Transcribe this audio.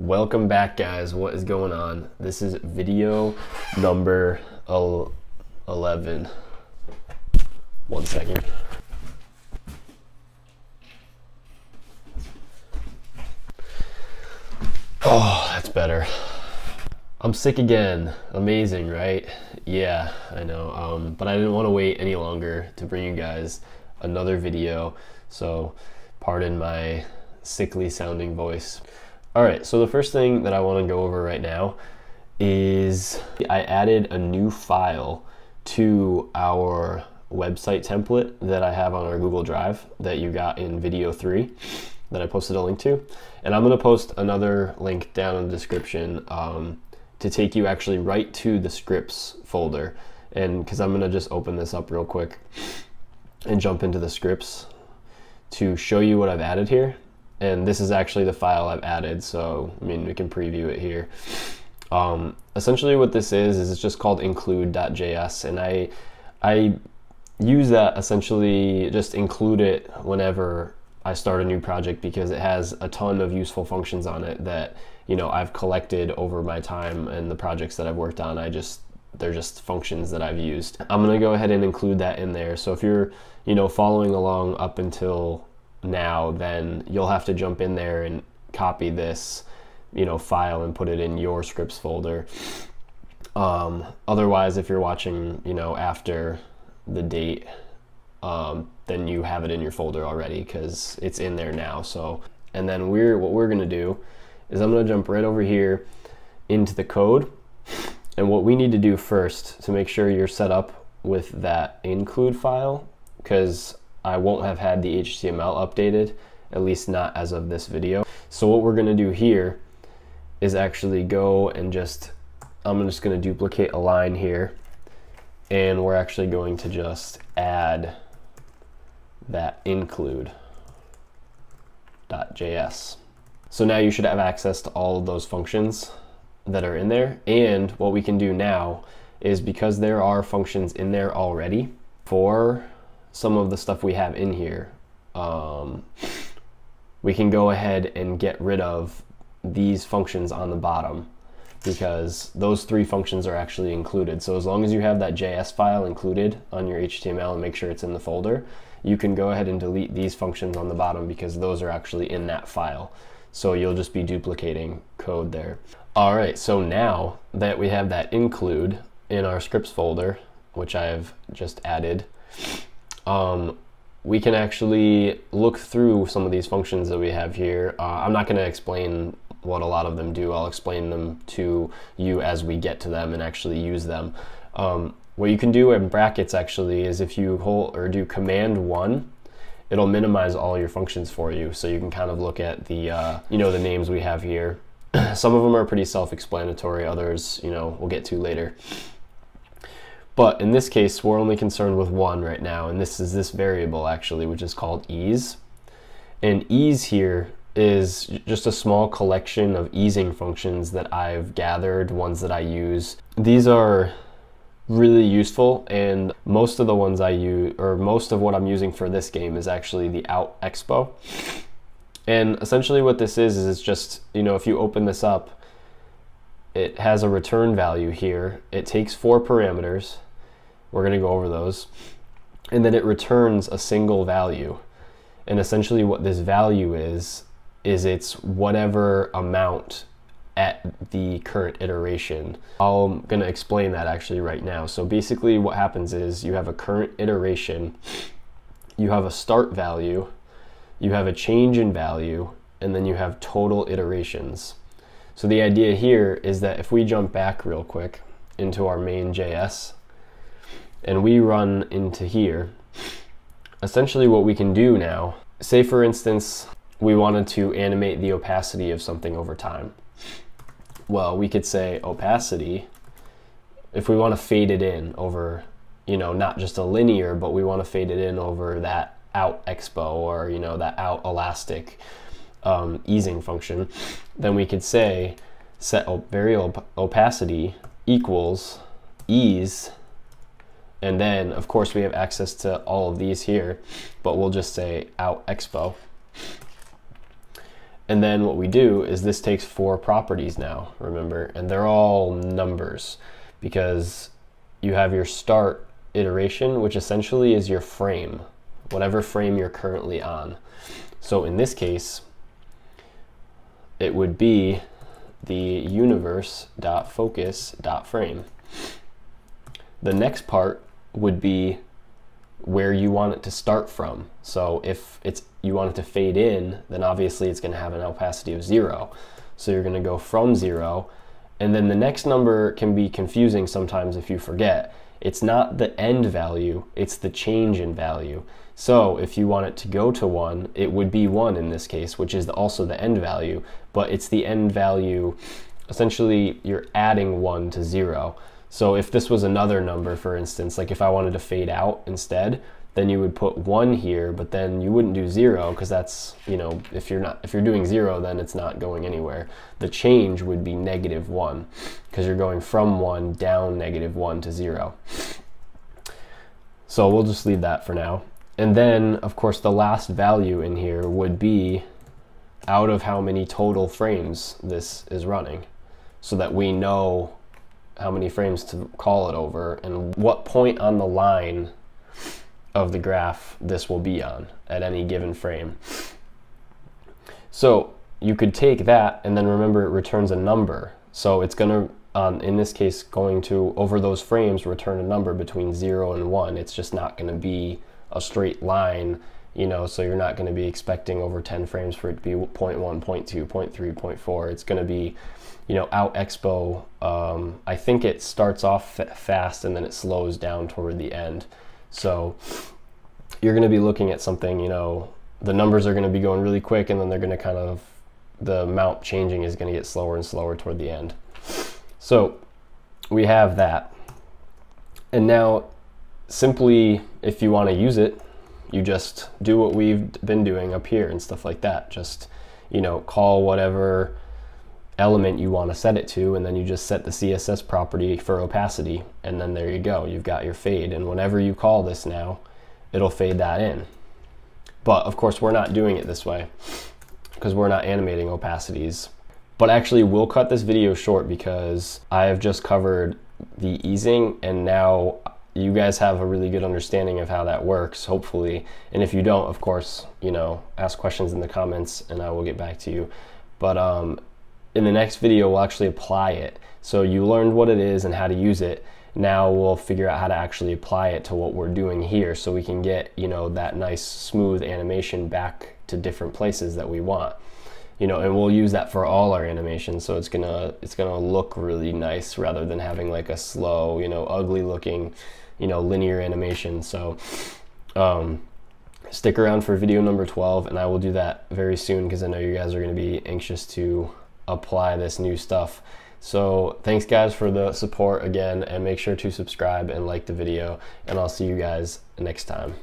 Welcome back, guys. What is going on? This is video number 11. One second. Oh, that's better. I'm sick again. Amazing, right? Yeah, I know. But I didn't want to wait any longer to bring you guys another video, so pardon my sickly sounding voice. All right, so the first thing that I want to go over right now is I added a new file to our website template that I have on our Google Drive that you got in video 3 that I posted a link to. And I'm going to post another link down in the description to take you actually right to the scripts folder. And because I'm going to just open this up real quick and jump into the scripts to show you what I've added here. And this is actually the file I've added, so I mean we can preview it here. Essentially what this is it's just called include.js, and I use that, essentially just include it whenever I start a new project because it has a ton of useful functions on it that, you know, I've collected over my time and the projects that I've worked on. They're just functions that I've used. I'm gonna go ahead and include that in there. So if you're, you know, following along up until now, then you'll have to jump in there and copy this, you know, file and put it in your scripts folder. Otherwise, if you're watching, you know, after the date, then you have it in your folder already because it's in there now. So, and then what we're gonna do is I'm gonna jump right over here into the code, and what we need to do first to make sure you're set up with that include file, because I won't have had the HTML updated, at least not as of this video. So what we're gonna do here is actually go and I'm just gonna duplicate a line here, and we're actually going to just add that include.js. So now you should have access to all of those functions that are in there. And what we can do now is, because there are functions in there already for some of the stuff we have in here, we can go ahead and get rid of these functions on the bottom, because those 3 functions are actually included. So as long as you have that JS file included on your HTML and make sure it's in the folder, you can go ahead and delete these functions on the bottom because those are actually in that file. So you'll just be duplicating code there. All right, so now that we have that include in our scripts folder, which I've just added, we can actually look through some of these functions that we have here. I'm not going to explain what a lot of them do. I'll explain them to you as we get to them and actually use them. What you can do in brackets actually is, if you do command 1, it'll minimize all your functions for you, so you can kind of look at the you know, the names we have here. Some of them are pretty self-explanatory, others, you know, we'll get to later. But in this case, we're only concerned with 1 right now, and this is this variable actually, which is called ease. And ease here is just a small collection of easing functions that I've gathered, ones that I use. These are really useful, and most of the ones I use, or most of what I'm using for this game, is actually the out expo. And essentially what this is it's just, you know, if you open this up, it has a return value here. It takes 4 parameters. We're going to go over those. And then it returns a single value. And essentially what this value is it's whatever amount at the current iteration. I'm going to explain that actually right now. So basically what happens is, you have a current iteration, you have a start value, you have a change in value, and then you have total iterations. So the idea here is that if we jump back real quick into our main JS and we run into here, essentially what we can do now, say for instance, we wanted to animate the opacity of something over time. Well, we could say opacity, if we want to fade it in over, you know, not just a linear, but we want to fade it in over that out expo, or, you know, that out elastic easing function, then we could say set opacity equals ease, and then of course we have access to all of these here, but we'll just say out expo. And then what we do is this takes four properties now, remember, and they're all numbers because you have your start iteration, which essentially is your frame, whatever frame you're currently on. So in this case, it would be the universe.focus.frame. The next part would be where you want it to start from. So if you want it to fade in, then obviously it's gonna have an opacity of 0. So you're gonna go from 0, and then the next number can be confusing sometimes if you forget. It's not the end value, it's the change in value. So if you want it to go to 1, it would be 1 in this case, which is also the end value, but it's the end value, essentially you're adding 1 to 0. So if this was another number, for instance, like if I wanted to fade out instead, then you would put 1 here, but then you wouldn't do 0 because that's, you know, if you're doing 0, then it's not going anywhere. The change would be -1 because you're going from 1 down -1 to 0. So we'll just leave that for now. And then of course the last value in here would be out of how many total frames this is running, so that we know how many frames to call it over and what point on the line of the graph this will be on at any given frame. So you could take that, and then remember it returns a number. So it's gonna, in this case, going to, over those frames, return a number between 0 and 1. It's just not gonna be a straight line, you know, so you're not gonna be expecting over 10 frames for it to be 0.1, 0.2, 0.3, 0.4. It's gonna be, you know, out expo. I think it starts off fast and then it slows down toward the end. So you're gonna be looking at something, you know, the numbers are gonna be going really quick, and then they're gonna kind of, the amount changing is gonna get slower and slower toward the end. So we have that. And now simply, if you wanna use it, you just do what we've been doing up here and stuff like that. Just, you know, call whatever element you want to set it to, and then you just set the CSS property for opacity, and then there you go, you've got your fade, and whenever you call this now, it'll fade that in. But of course we're not doing it this way because we're not animating opacities. But actually we'll cut this video short because I have just covered the easing, and now you guys have a really good understanding of how that works, hopefully. And if you don't, of course, you know, ask questions in the comments and I will get back to you. But in the next video, we'll actually apply it. So you learned what it is and how to use it. Now we'll figure out how to actually apply it to what we're doing here, so we can get, you know, that nice smooth animation back to different places that we want. You know, and we'll use that for all our animations, so it's gonna look really nice rather than having like a slow, you know, ugly looking, you know, linear animation. So stick around for video number 12, and I will do that very soon because I know you guys are gonna be anxious to apply this new stuff. So thanks guys for the support again, and make sure to subscribe and like the video, and I'll see you guys next time.